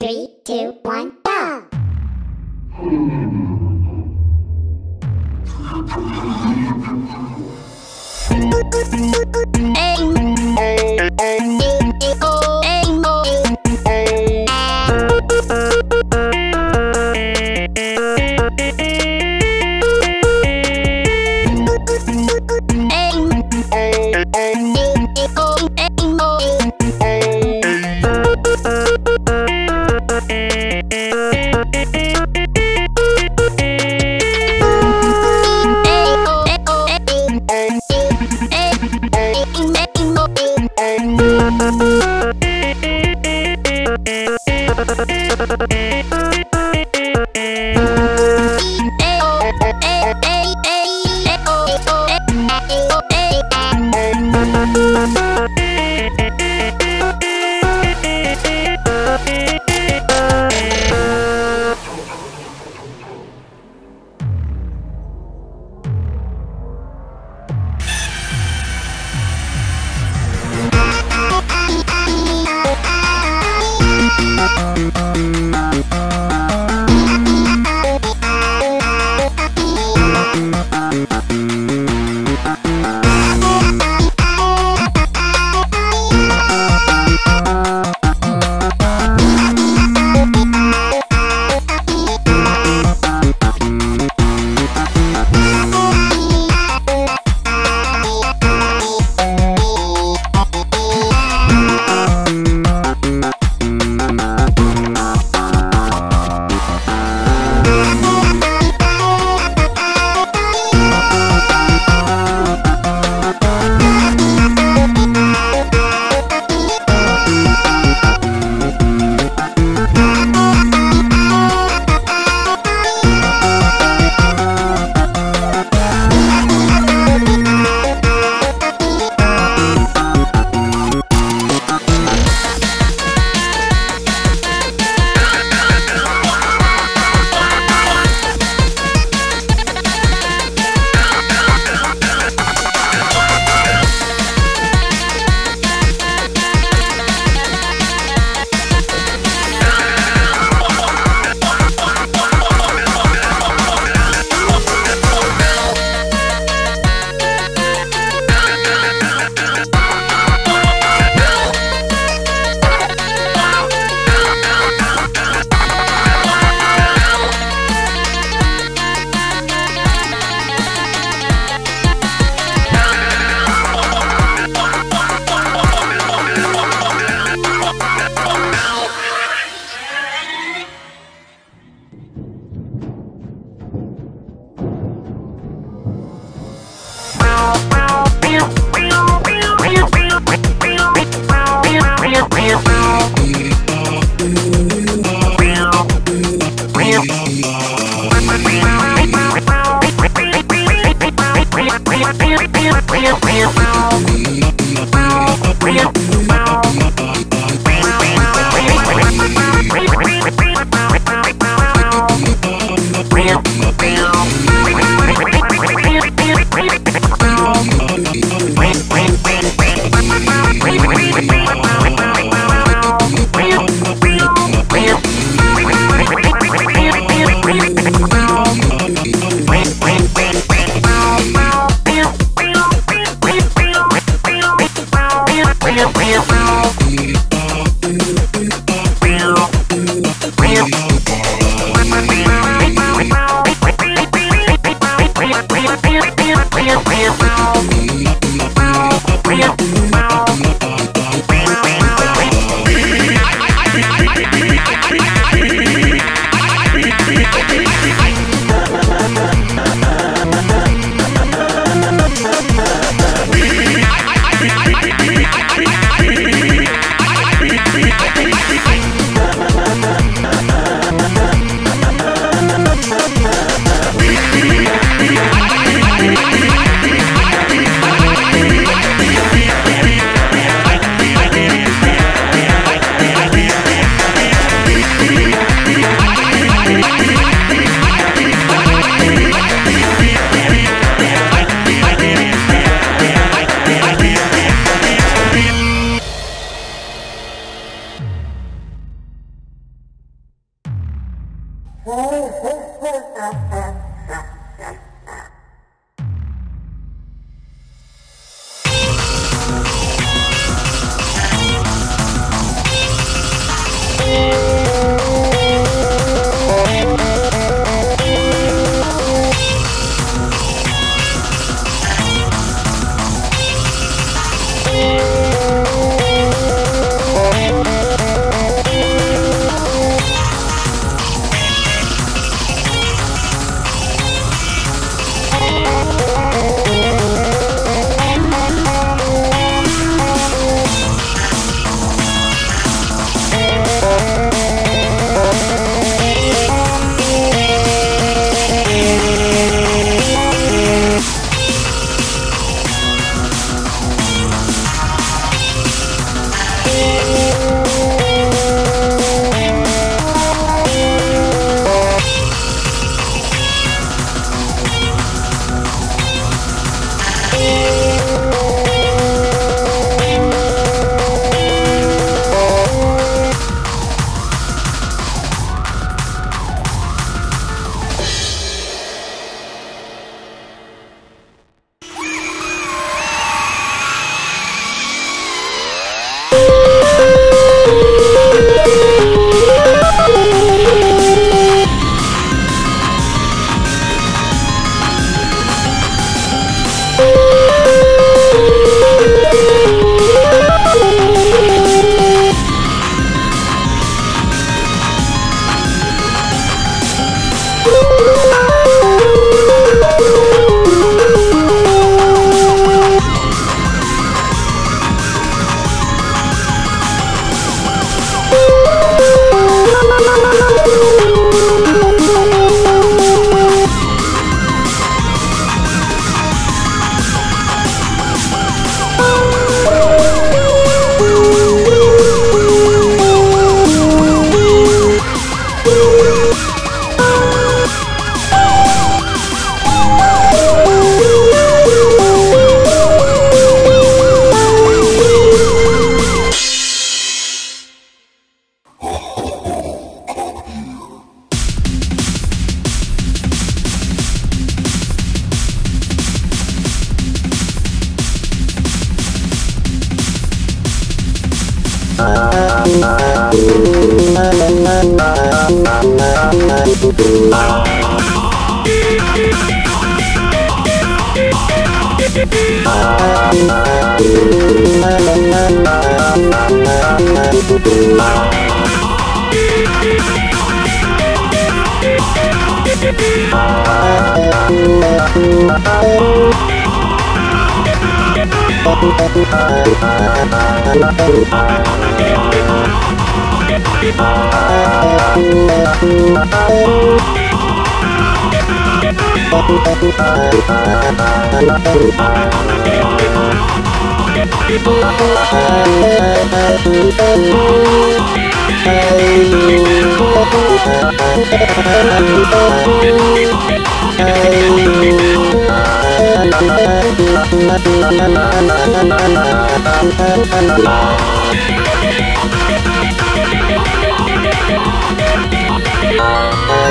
3, 2, 1,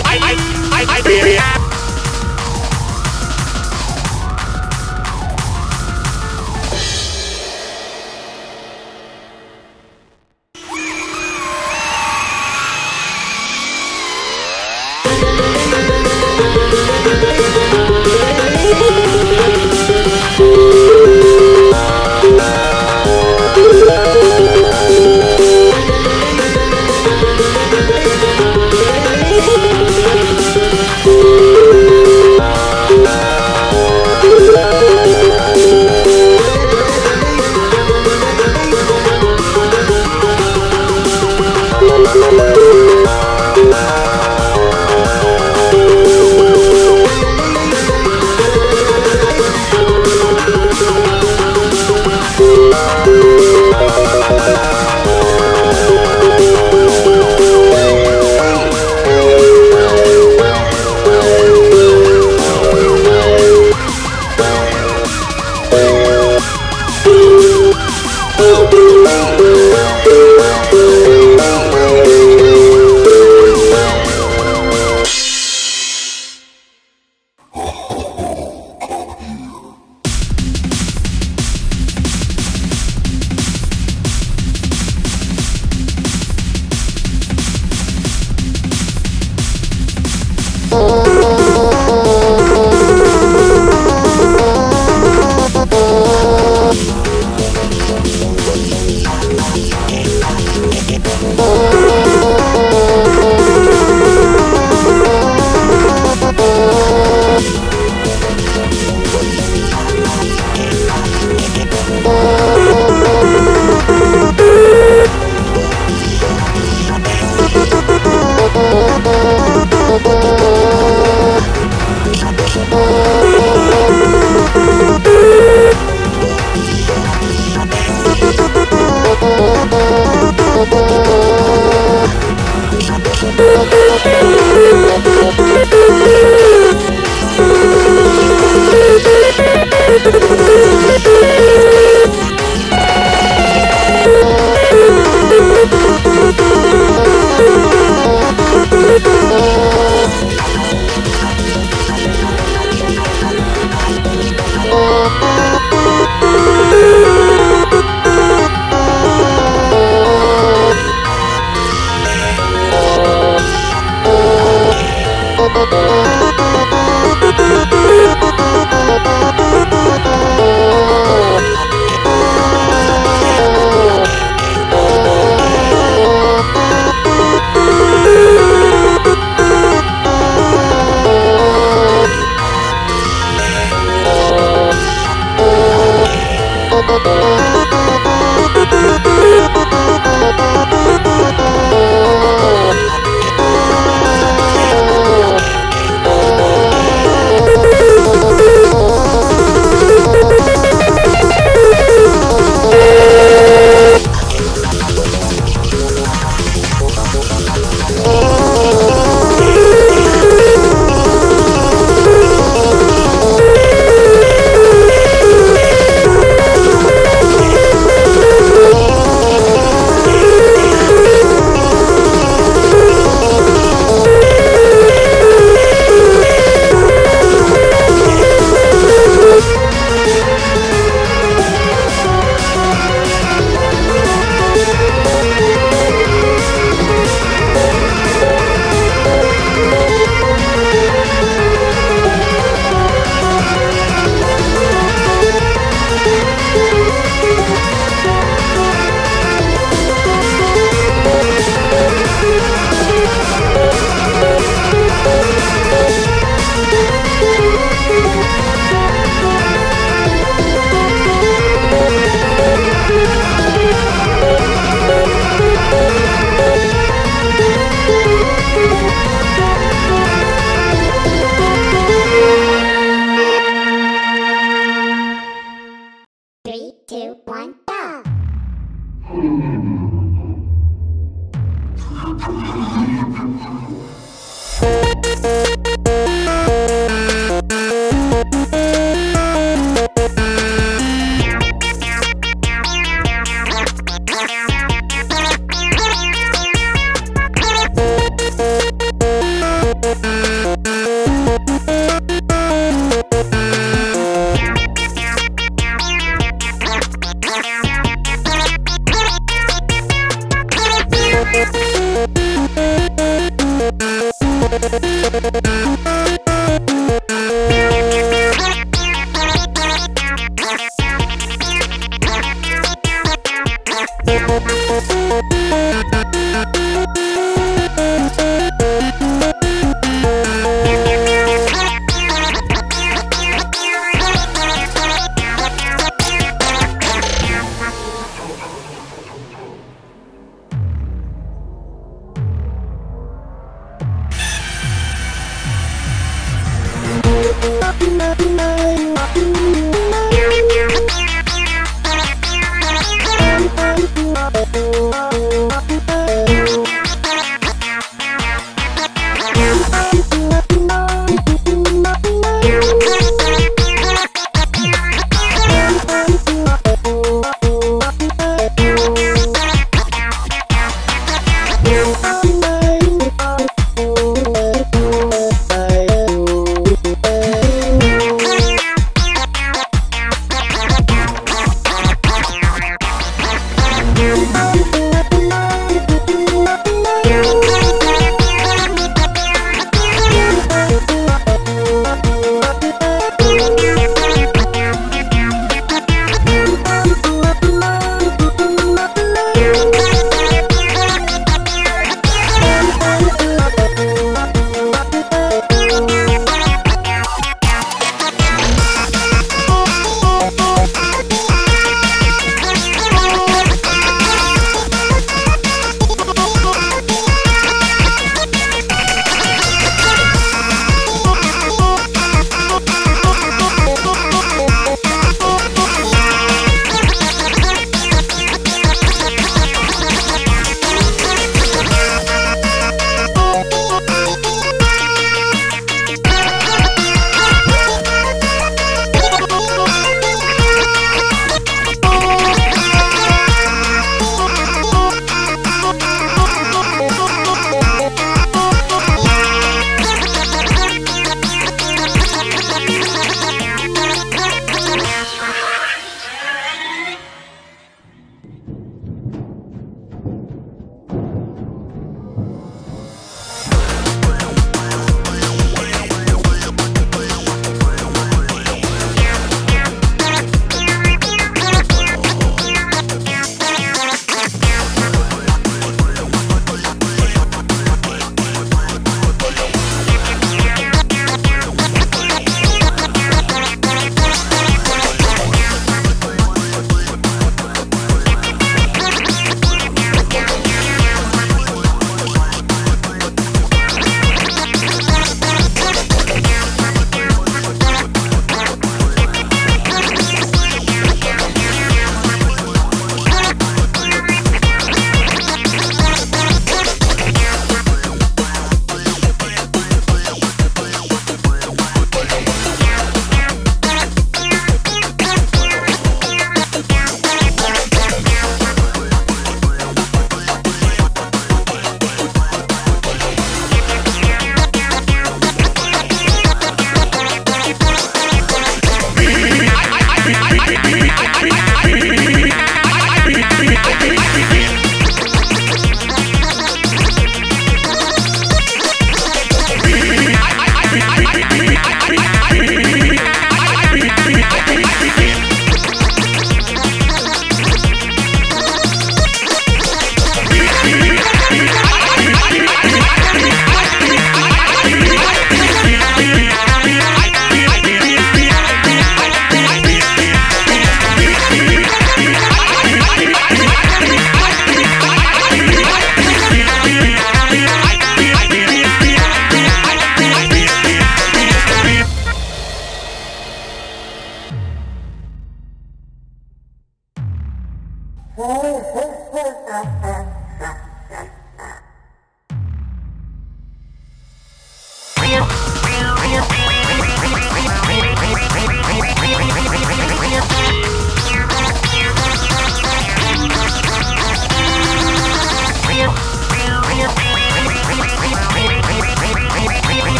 I